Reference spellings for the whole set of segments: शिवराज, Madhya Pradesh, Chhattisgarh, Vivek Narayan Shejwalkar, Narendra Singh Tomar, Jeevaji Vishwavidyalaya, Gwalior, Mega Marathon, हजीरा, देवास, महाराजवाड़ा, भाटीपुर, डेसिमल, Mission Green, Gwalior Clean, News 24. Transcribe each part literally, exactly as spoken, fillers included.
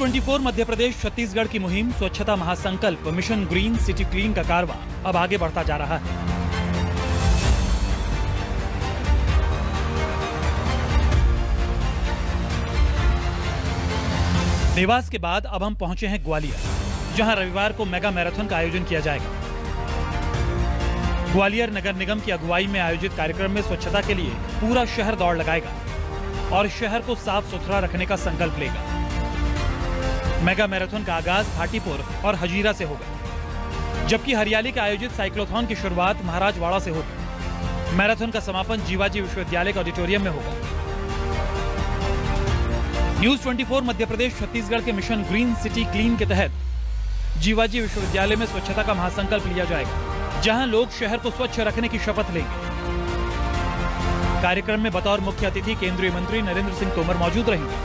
News चौबीस मध्य प्रदेश छत्तीसगढ़ की मुहिम स्वच्छता महासंकल्प मिशन ग्रीन सिटी क्लीन का कारवां अब आगे बढ़ता जा रहा है। देवास के बाद अब हम पहुंचे हैं ग्वालियर, जहां रविवार को मेगा मैराथन का आयोजन किया जाएगा। ग्वालियर नगर निगम की अगुवाई में आयोजित कार्यक्रम में स्वच्छता के लिए पूरा शहर दौड़ लगाएगा और शहर को साफ सुथरा रखने का संकल्प लेगा। मेगा मैराथन का आगाज भाटीपुर और हजीरा से होगा, जबकि हरियाली के आयोजित साइक्लोथॉन की शुरुआत महाराजवाड़ा से होगी। मैराथन का समापन जीवाजी विश्वविद्यालय के ऑडिटोरियम में होगा। न्यूज़ चौबीस मध्य प्रदेश छत्तीसगढ़ के मिशन ग्रीन सिटी क्लीन के तहत जीवाजी विश्वविद्यालय में स्वच्छता का महासंकल्प लिया जाएगा, जहाँ लोग शहर को स्वच्छ रखने की शपथ लेंगे। कार्यक्रम में बतौर मुख्य अतिथि केंद्रीय मंत्री नरेंद्र सिंह तोमर मौजूद रहेंगे,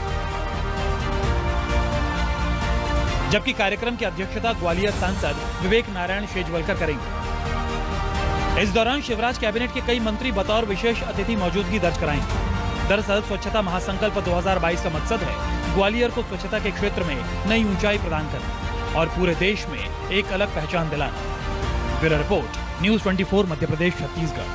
जबकि कार्यक्रम की अध्यक्षता ग्वालियर सांसद विवेक नारायण शेजवलकर करेंगे। इस दौरान शिवराज कैबिनेट के कई मंत्री बतौर विशेष अतिथि मौजूदगी दर्ज कराएंगे। दरअसल स्वच्छता महासंकल्प दो हज़ार बाईस का मकसद है ग्वालियर को स्वच्छता के क्षेत्र में नई ऊंचाई प्रदान करना और पूरे देश में एक अलग पहचान दिलाना। ब्यूरो रिपोर्ट न्यूज़ चौबीस मध्य प्रदेश छत्तीसगढ़।